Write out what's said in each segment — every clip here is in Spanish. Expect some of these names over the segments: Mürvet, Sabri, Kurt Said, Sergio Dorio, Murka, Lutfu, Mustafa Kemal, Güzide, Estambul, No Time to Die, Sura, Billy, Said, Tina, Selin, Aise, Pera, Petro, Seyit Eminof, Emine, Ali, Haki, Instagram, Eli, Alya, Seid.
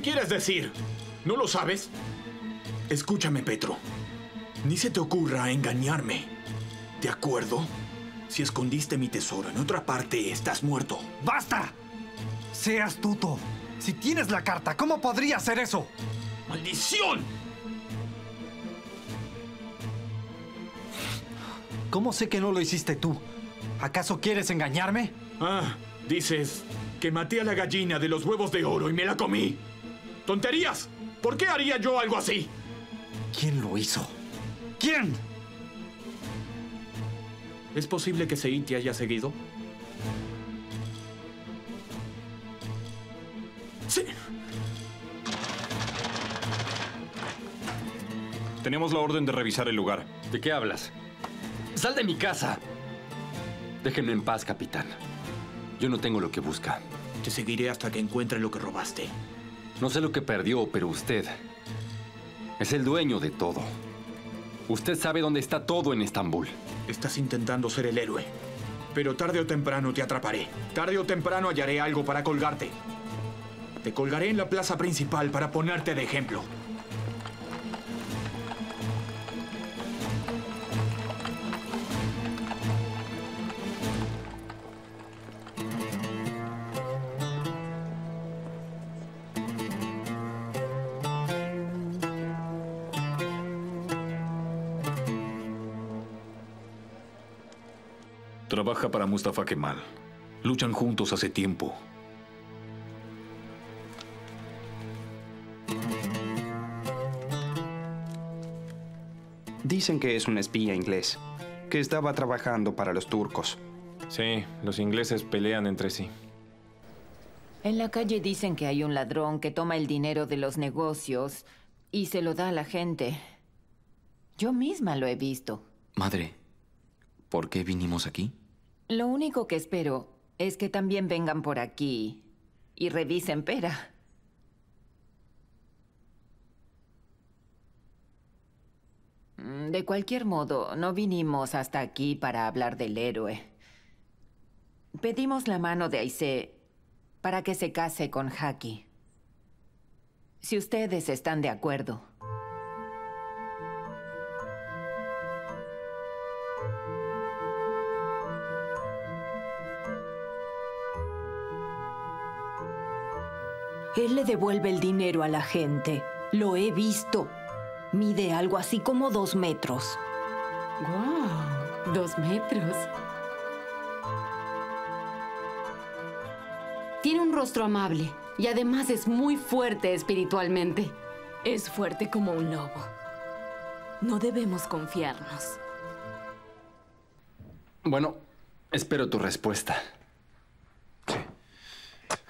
¿Qué quieres decir? ¿No lo sabes? Escúchame, Petro. Ni se te ocurra engañarme. ¿De acuerdo? Si escondiste mi tesoro en otra parte, estás muerto. ¡Basta! Sé astuto. Si tienes la carta, ¿cómo podría hacer eso? ¡Maldición! ¿Cómo sé que no lo hiciste tú? ¿Acaso quieres engañarme? Ah, dices que maté a la gallina de los huevos de oro y me la comí. ¡Tonterías! ¿Por qué haría yo algo así? ¿Quién lo hizo? ¿Quién? ¿Es posible que Seid te haya seguido? ¡Sí! Tenemos la orden de revisar el lugar. ¿De qué hablas? ¡Sal de mi casa! Déjenme en paz, capitán. Yo no tengo lo que busca. Te seguiré hasta que encuentre lo que robaste. No sé lo que perdió, pero usted es el dueño de todo. Usted sabe dónde está todo en Estambul. Estás intentando ser el héroe, pero tarde o temprano te atraparé. Tarde o temprano hallaré algo para colgarte. Te colgaré en la plaza principal para ponerte de ejemplo. Trabaja para Mustafa Kemal. Luchan juntos hace tiempo. Dicen que es un espía inglés, que estaba trabajando para los turcos. Sí, los ingleses pelean entre sí. En la calle dicen que hay un ladrón que toma el dinero de los negocios y se lo da a la gente. Yo misma lo he visto. Madre, ¿por qué vinimos aquí? Lo único que espero es que también vengan por aquí y revisen Pera. De cualquier modo, no vinimos hasta aquí para hablar del héroe. Pedimos la mano de Aise para que se case con Haki. Si ustedes están de acuerdo. Él le devuelve el dinero a la gente. Lo he visto. Mide algo así como 2 metros. ¡Guau! Wow, 2 metros. Tiene un rostro amable y además es muy fuerte espiritualmente. Es fuerte como un lobo. No debemos confiarnos. Bueno, espero tu respuesta. Sí.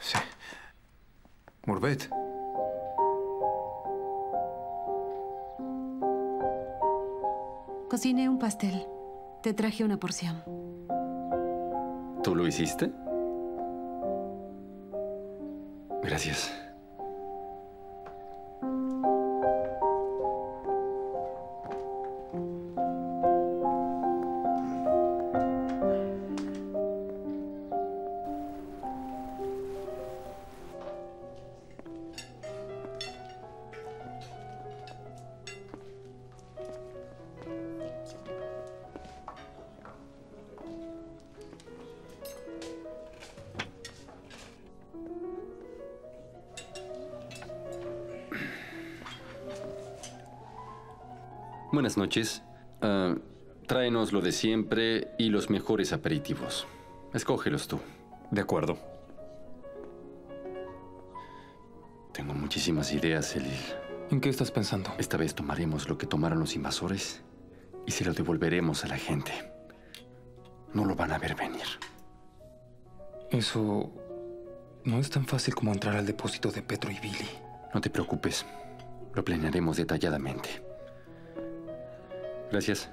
Sí. Mürvet. Cociné un pastel. Te traje una porción. ¿Tú lo hiciste? Gracias. Buenas noches. Tráenos lo de siempre y los mejores aperitivos. Escógelos tú. De acuerdo. Tengo muchísimas ideas, Eli. ¿En qué estás pensando? Esta vez tomaremos lo que tomaron los invasores y se lo devolveremos a la gente. No lo van a ver venir. Eso no es tan fácil como entrar al depósito de Petro y Billy. No te preocupes. Lo planearemos detalladamente. Gracias.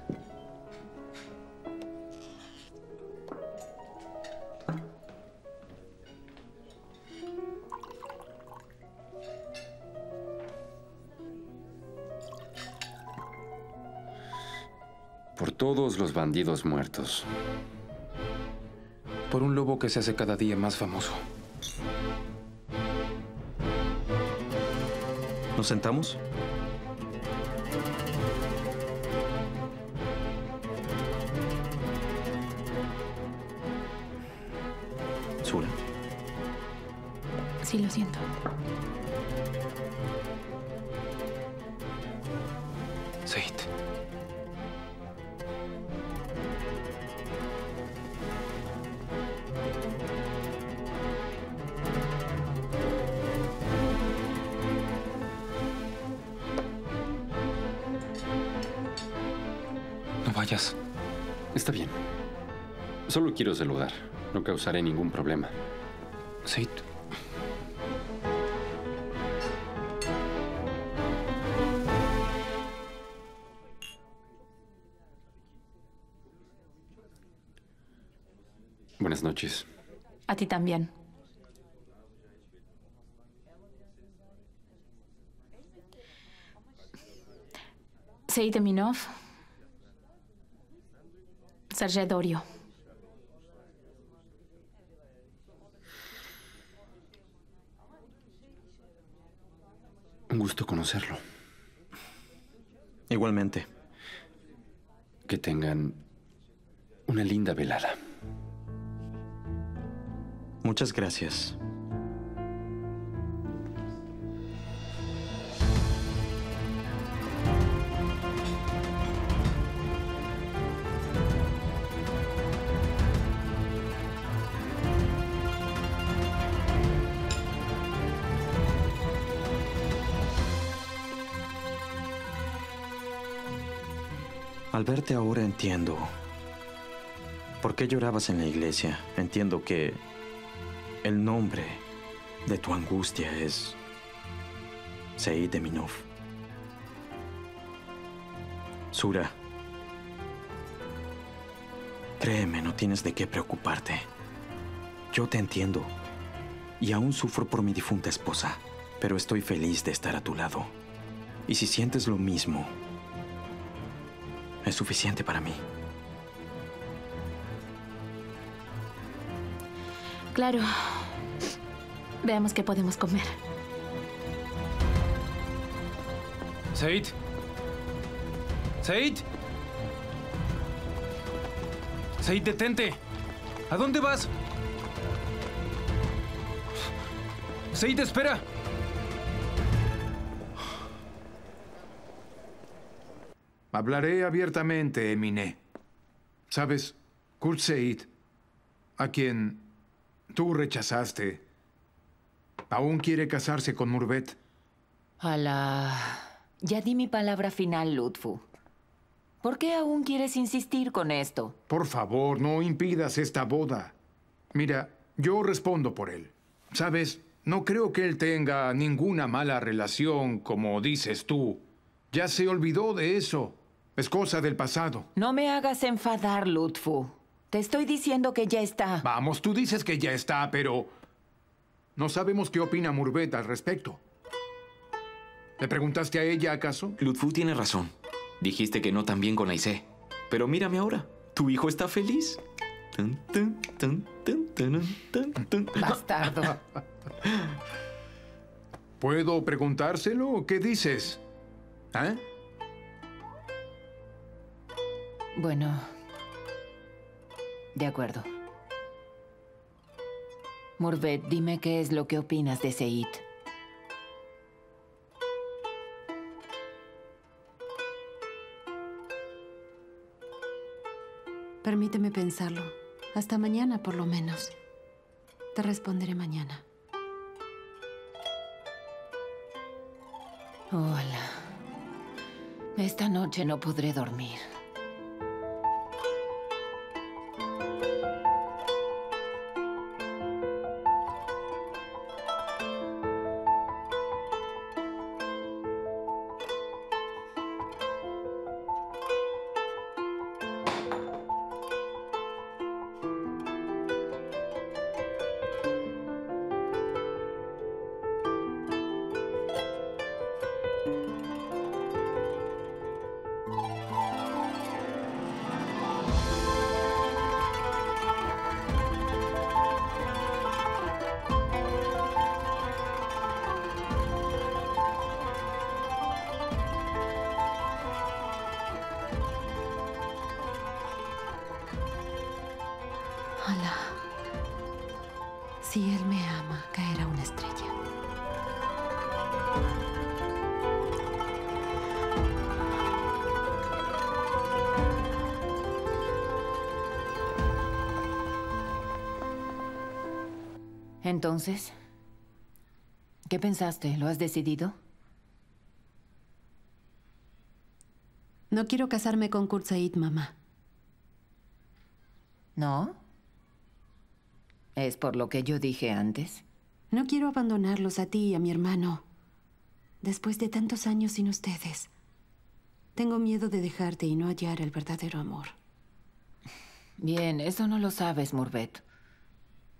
Por todos los bandidos muertos. Por un lobo que se hace cada día más famoso. ¿Nos sentamos? Sura. Sí, lo siento. Said. No vayas. Está bien. Solo quiero saludar. No causaré ningún problema. Said. Buenas noches. A ti también. Seyit Eminof. Sergio Dorio. Un gusto conocerlo. Igualmente. Que tengan una linda velada. Muchas gracias. Al verte ahora entiendo por qué llorabas en la iglesia. Entiendo que el nombre de tu angustia es Seyit Eminof. Sura, créeme, no tienes de qué preocuparte. Yo te entiendo y aún sufro por mi difunta esposa, pero estoy feliz de estar a tu lado. Y si sientes lo mismo, es suficiente para mí. Claro. Veamos qué podemos comer. Said. Said. Said, detente. ¿A dónde vas? Said, espera. Hablaré abiertamente, Emine. Sabes, Kurt Said, a quien tú rechazaste, aún quiere casarse con Mürvet. Ala. Ya di mi palabra final, Lutfu. ¿Por qué aún quieres insistir con esto? Por favor, no impidas esta boda. Mira, yo respondo por él. Sabes, no creo que él tenga ninguna mala relación, como dices tú. Ya se olvidó de eso. Es cosa del pasado. No me hagas enfadar, Lutfu. Te estoy diciendo que ya está. Vamos, tú dices que ya está, pero no sabemos qué opina Mürvet al respecto. ¿Le preguntaste a ella, acaso? Lutfu tiene razón. Dijiste que no tan bien con Aise. Pero mírame ahora. Tu hijo está feliz. Bastardo. ¿Puedo preguntárselo o qué dices? ¿Eh? Bueno... De acuerdo. Mürvet, dime qué es lo que opinas de Said. Permíteme pensarlo. Hasta mañana, por lo menos. Te responderé mañana. Hola. Esta noche no podré dormir. Alá, si él me ama, caerá una estrella. Entonces, ¿qué pensaste? ¿Lo has decidido? No quiero casarme con Kurt Said, mamá. ¿No? ¿Es por lo que yo dije antes? No quiero abandonarlos a ti y a mi hermano. Después de tantos años sin ustedes, tengo miedo de dejarte y no hallar el verdadero amor. Bien, eso no lo sabes, Mürvet.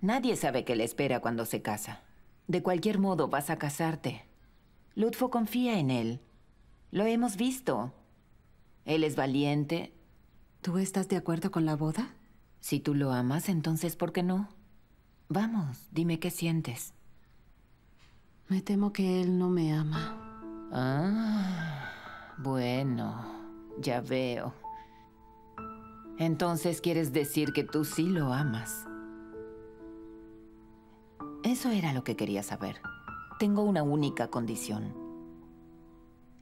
Nadie sabe qué le espera cuando se casa. De cualquier modo, vas a casarte. Lutfu confía en él. Lo hemos visto. Él es valiente. ¿Tú estás de acuerdo con la boda? Si tú lo amas, entonces ¿por qué no? Vamos, dime qué sientes. Me temo que él no me ama. Ah, bueno, ya veo. Entonces quieres decir que tú sí lo amas. Eso era lo que quería saber. Tengo una única condición.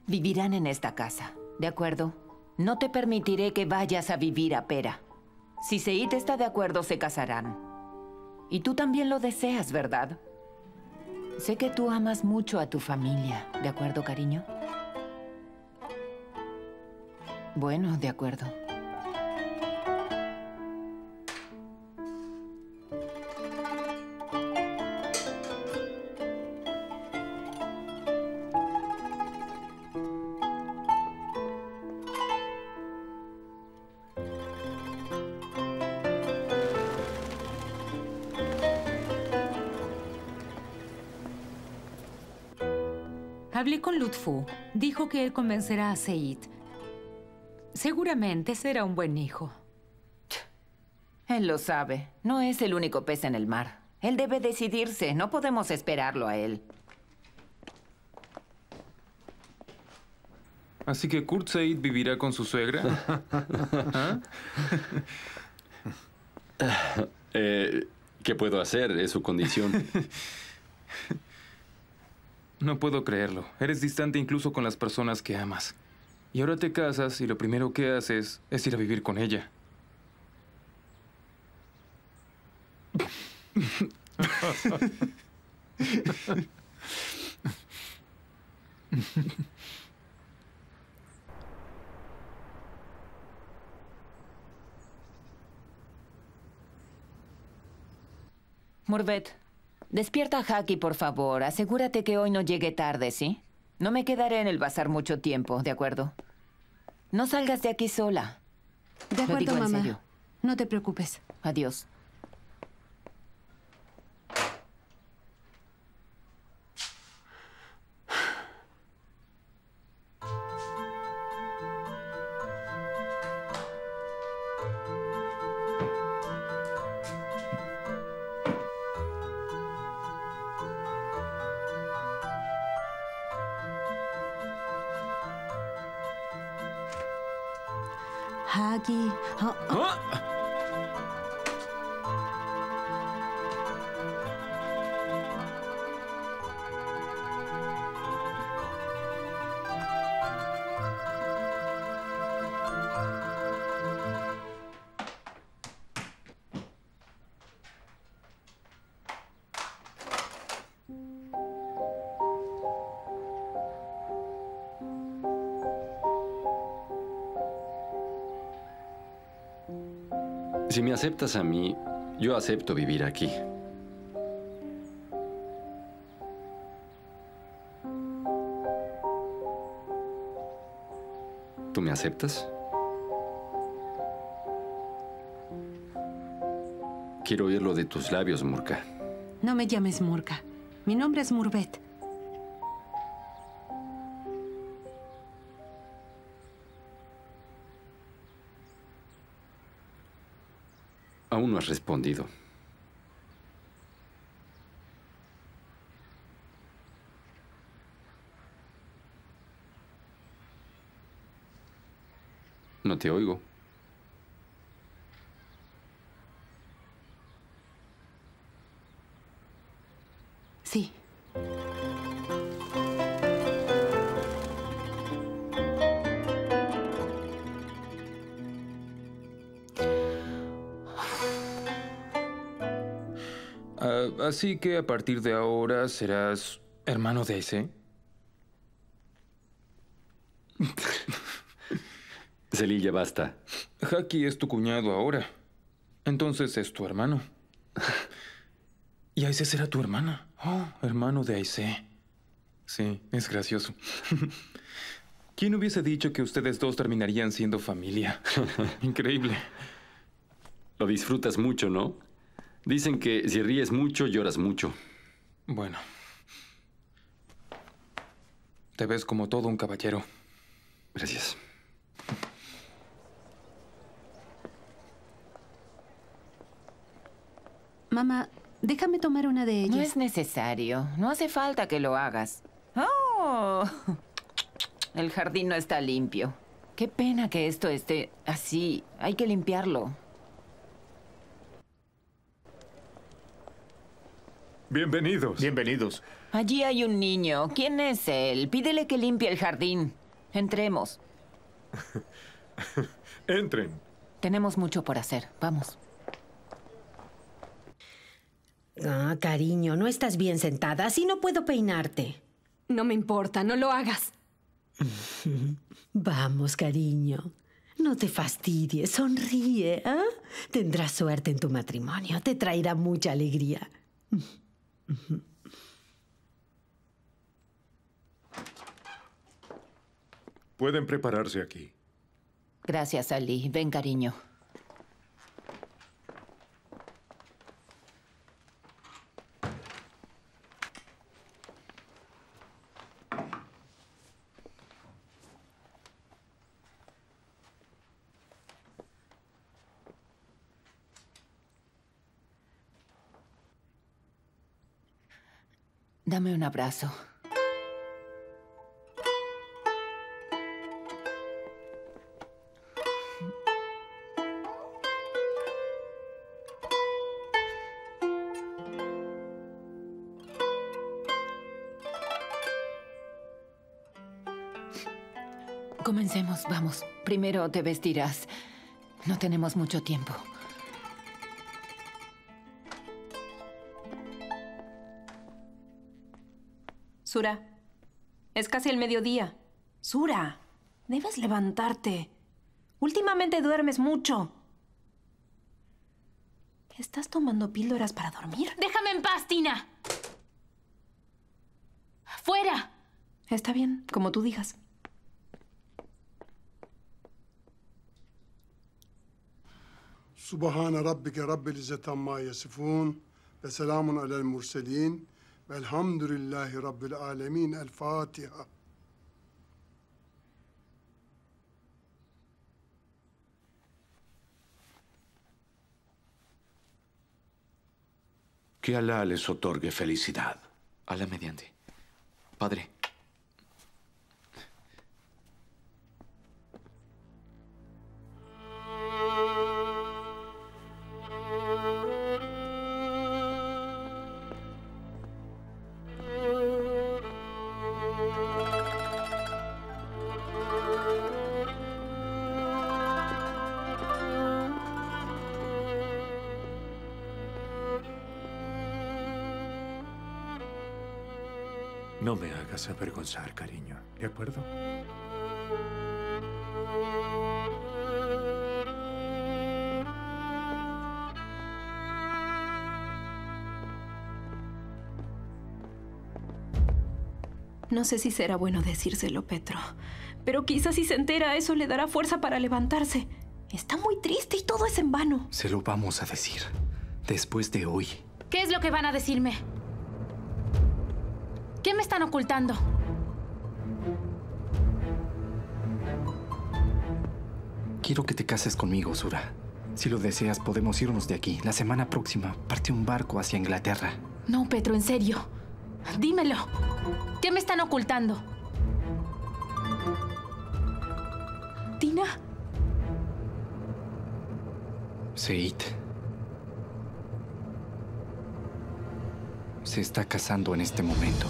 Vivirán en esta casa, ¿de acuerdo? No te permitiré que vayas a vivir a Pera. Si Seid está de acuerdo, se casarán. Y tú también lo deseas, ¿verdad? Sé que tú amas mucho a tu familia, ¿de acuerdo, cariño? Bueno, de acuerdo. Hablé con Lutfu. Dijo que él convencerá a Seid. Seguramente será un buen hijo. Él lo sabe. No es el único pez en el mar. Él debe decidirse. No podemos esperarlo a él. ¿Así que Kurt Said vivirá con su suegra? ¿Qué puedo hacer? Es su condición. No puedo creerlo. Eres distante incluso con las personas que amas. Y ahora te casas y lo primero que haces es ir a vivir con ella. Mürvet. Despierta a Haki, por favor. Asegúrate que hoy no llegue tarde, ¿sí? No me quedaré en el bazar mucho tiempo, ¿de acuerdo? No salgas de aquí sola. De acuerdo, digo, mamá. En serio. No te preocupes. Adiós. Haki. Si me aceptas a mí, yo acepto vivir aquí. ¿Tú me aceptas? Quiero oírlo de tus labios, Murka. No me llames Murka. Mi nombre es Mürvet. Aún no has respondido. No te oigo. conocí. Así que a partir de ahora serás hermano de Aise. Selin, ya basta. Haki es tu cuñado ahora. Entonces es tu hermano. Y Aise será tu hermana. Oh, hermano de Aise. Sí, es gracioso. ¿Quién hubiese dicho que ustedes dos terminarían siendo familia? Increíble. Lo disfrutas mucho, ¿no? Dicen que si ríes mucho, lloras mucho. Bueno. Te ves como todo un caballero. Gracias. Mamá, déjame tomar una de ellas. No es necesario. No hace falta que lo hagas. ¡Oh! El jardín no está limpio. Qué pena que esto esté así. Hay que limpiarlo. Bienvenidos. Bienvenidos. Allí hay un niño. ¿Quién es él? Pídele que limpie el jardín. Entremos. Entren. Tenemos mucho por hacer. Vamos. Ah, cariño, no estás bien sentada. Así no puedo peinarte. No me importa. No lo hagas. Vamos, cariño. No te fastidies. Sonríe. ¿Eh? Tendrás suerte en tu matrimonio. Te traerá mucha alegría. Pueden prepararse aquí. Gracias, Ali. Ven, cariño. Dame un abrazo. Comencemos, vamos. Primero te vestirás. No tenemos mucho tiempo. Sura, es casi el mediodía. Sura, debes levantarte. Últimamente duermes mucho. ¿Estás tomando píldoras para dormir? ¡Déjame en paz, Tina! ¡Fuera! Está bien, como tú digas. Subhana rabbika rabbil izzati amma yasifun wa salamun alal mursalin. Alhamdulillahi Rabbil Alamin. Al-Fatiha. Que Alá les otorgue felicidad. Alá mediante. Padre. No me hagas avergonzar, cariño. ¿De acuerdo? No sé si será bueno decírselo, Petro. Pero quizás si se entera, eso le dará fuerza para levantarse. Está muy triste y todo es en vano. Se lo vamos a decir. Después de hoy. ¿Qué es lo que van a decirme? ¿Qué me están ocultando? Quiero que te cases conmigo, Sura. Si lo deseas, podemos irnos de aquí. La semana próxima parte un barco hacia Inglaterra. No, Petro, en serio. Dímelo. ¿Qué me están ocultando? ¿Tina? Seid. se está casando en este momento.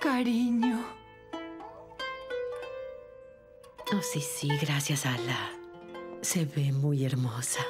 Cariño. Oh, sí, gracias, Ala. Se ve muy hermosa.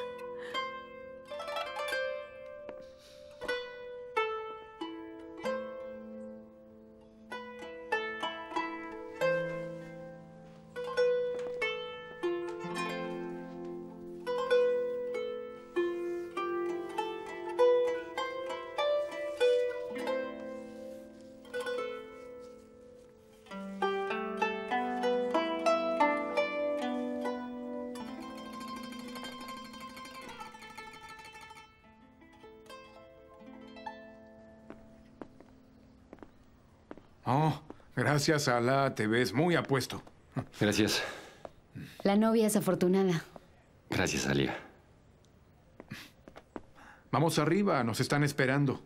Oh, gracias, Alá. Te ves muy apuesto. Gracias. La novia es afortunada. Gracias, Alya. Vamos arriba. Nos están esperando.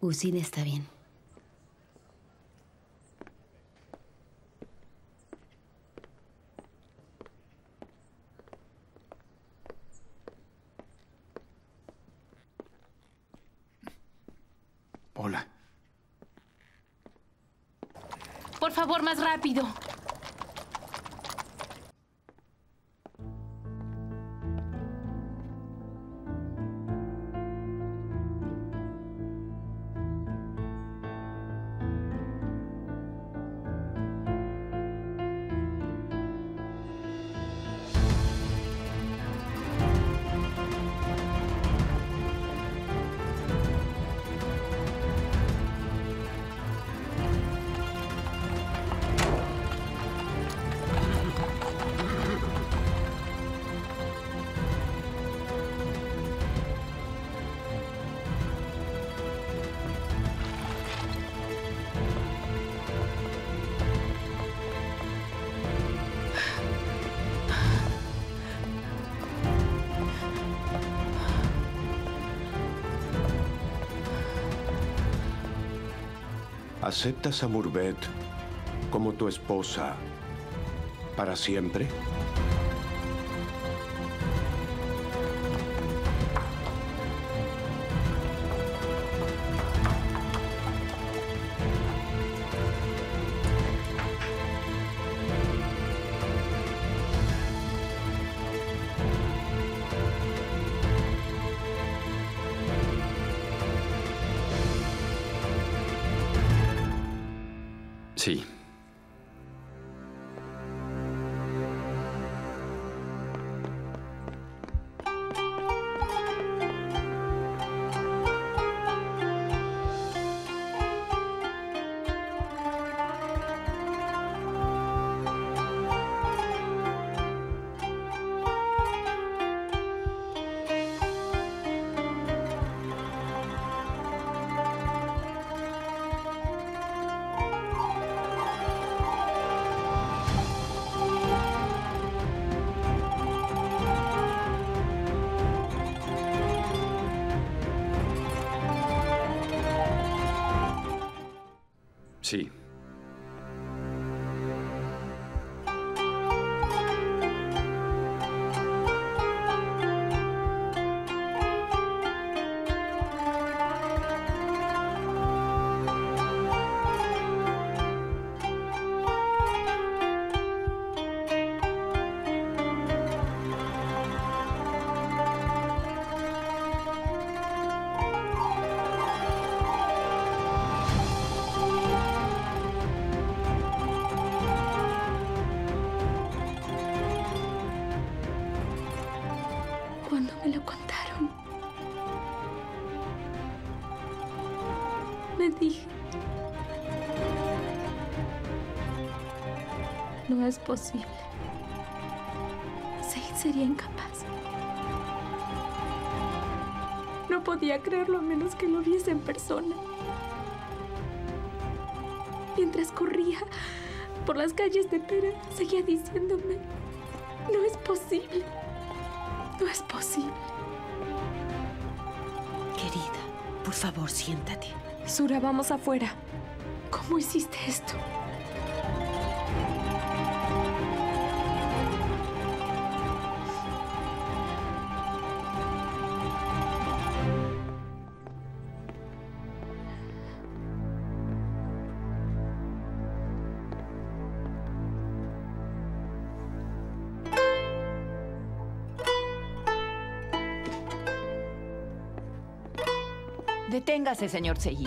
Güzide está bien. Más rápido. ¿Aceptas a Mürvet como tu esposa para siempre? Sí. Sí. No es posible. Seid sería incapaz. No podía creerlo a menos que lo viese en persona. Mientras corría por las calles de Pera, seguía diciéndome: no es posible. No es posible. Querida, por favor, siéntate. Sura, vamos afuera. ¿Cómo hiciste esto? Deténgase, señor Seyit.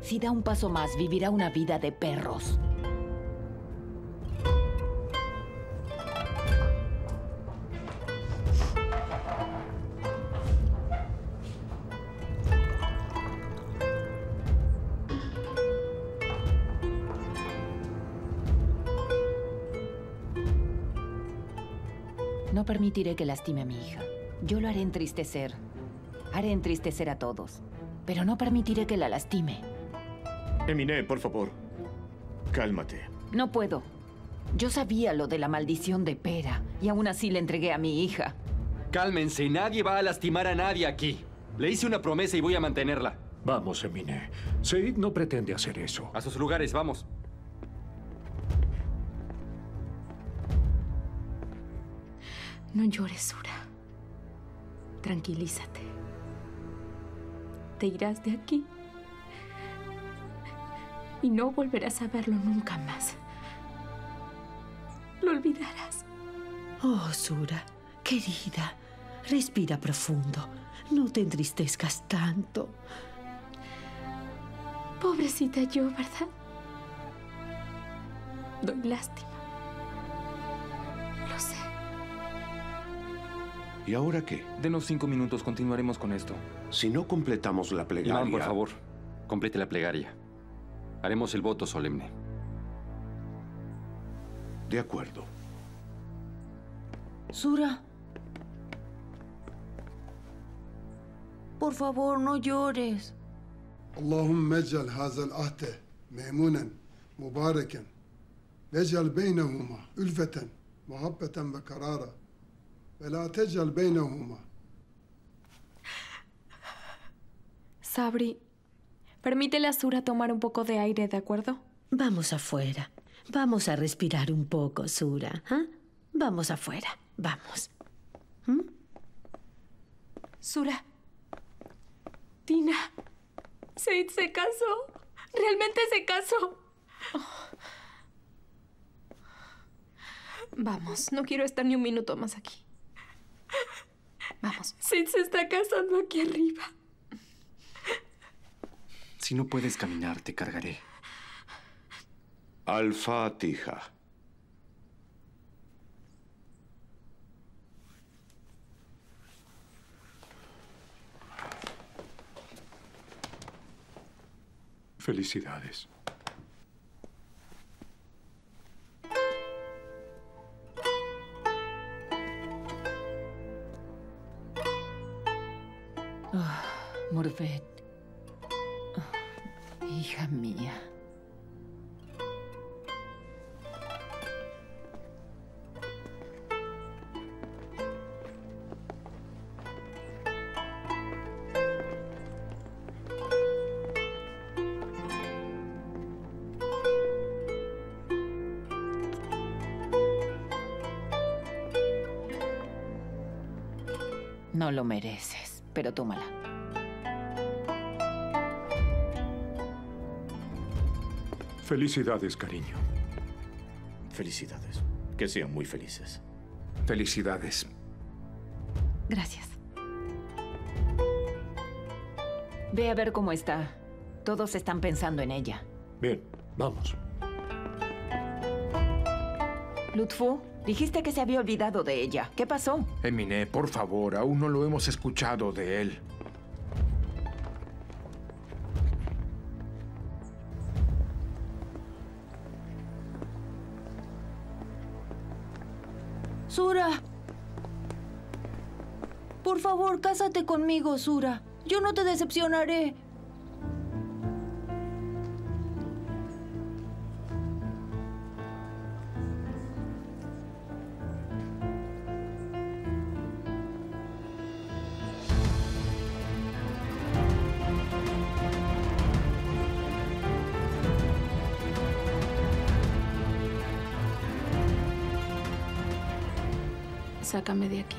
Si da un paso más, vivirá una vida de perros. No permitiré que lastime a mi hija. Yo lo haré entristecer. Haré entristecer a todos. Pero no permitiré que la lastime. Emine, por favor, cálmate. No puedo. Yo sabía lo de la maldición de Pera y aún así le entregué a mi hija. Cálmense, nadie va a lastimar a nadie aquí. Le hice una promesa y voy a mantenerla. Vamos, Emine. Seid no pretende hacer eso. A sus lugares, vamos. No llores, Sura. Tranquilízate. Te irás de aquí y no volverás a verlo nunca más. Lo olvidarás. Oh, Sura, querida, respira profundo. No te entristezcas tanto. Pobrecita yo, ¿verdad? Doy lástima. Lo sé. ¿Y ahora qué? Denos 5 minutos, continuaremos con esto. Si no completamos la plegaria... Iván, por favor, complete la plegaria. Haremos el voto solemne. De acuerdo. Sura. Por favor, no llores. Allahumma ej'al haza al-ahda maymunan, mubarakan, waj'al baynahuma ulfatan, muhabbatan wa karara. Sabri, permítele a Sura tomar un poco de aire, ¿de acuerdo? Vamos afuera. Vamos a respirar un poco, Sura. ¿Eh? Vamos afuera. Vamos. ¿Mm? Sura. Tina. Said se casó. Realmente se casó. Oh. Vamos, no quiero estar ni un minuto más aquí. Vamos. Seid se está casando aquí arriba. Si no puedes caminar, te cargaré. Al-Fatiha. Felicidades. Mürvet, hija mía. No lo mereces, pero tómala. Felicidades, cariño. Felicidades. Que sean muy felices. Felicidades. Gracias. Ve a ver cómo está. Todos están pensando en ella. Bien, vamos. Lutfu, dijiste que se había olvidado de ella. ¿Qué pasó? Emine, por favor, aún no lo hemos escuchado de él. Sura. Por favor, cásate conmigo, Sura. Yo no te decepcionaré. Sácame de aquí.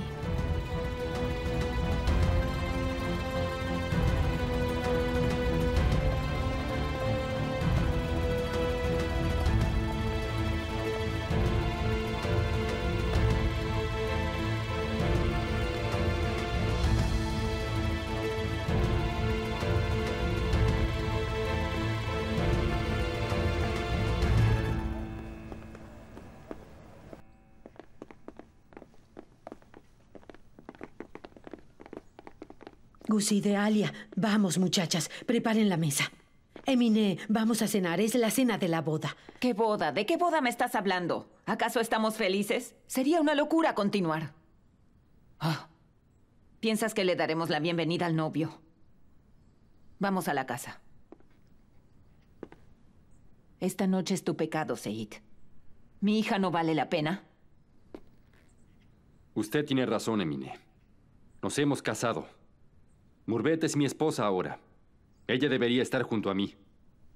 Güzide, Alya, vamos, muchachas, preparen la mesa. Emine, vamos a cenar, es la cena de la boda. ¿Qué boda? ¿De qué boda me estás hablando? ¿Acaso estamos felices? Sería una locura continuar. Oh. ¿Piensas que le daremos la bienvenida al novio? Vamos a la casa. Esta noche es tu pecado, Seid. ¿Mi hija no vale la pena? Usted tiene razón, Emine. Nos hemos casado. Mürvet es mi esposa ahora. Ella debería estar junto a mí.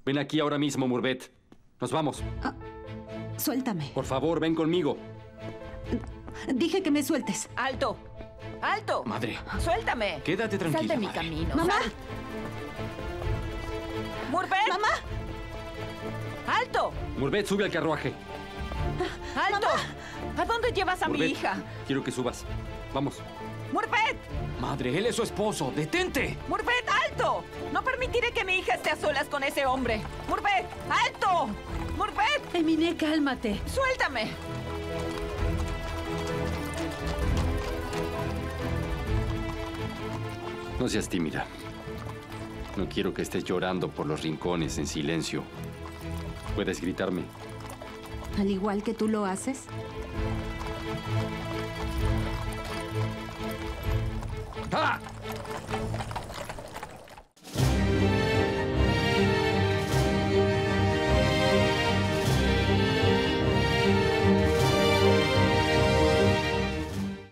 Ven aquí ahora mismo, Mürvet. Nos vamos. Ah, suéltame. Por favor, ven conmigo. Dije que me sueltes. ¡Alto! ¡Alto! Madre. ¡Suéltame! Quédate tranquila, madre. Sal de mi camino. ¡Mamá! ¡Mürvet! ¡Mamá! ¡Alto! Mürvet, sube al carruaje. ¡Alto! ¡Mamá! ¿A dónde llevas a mi hija? Quiero que subas. Vamos. ¡Mürvet! Madre, él es su esposo. ¡Detente! ¡Mürvet, alto! No permitiré que mi hija esté a solas con ese hombre. ¡Mürvet, alto! ¡Mürvet! Emine, cálmate. ¡Suéltame! No seas tímida. No quiero que estés llorando por los rincones en silencio. ¿Puedes gritarme? ¿Al igual que tú lo haces? ¡Ah!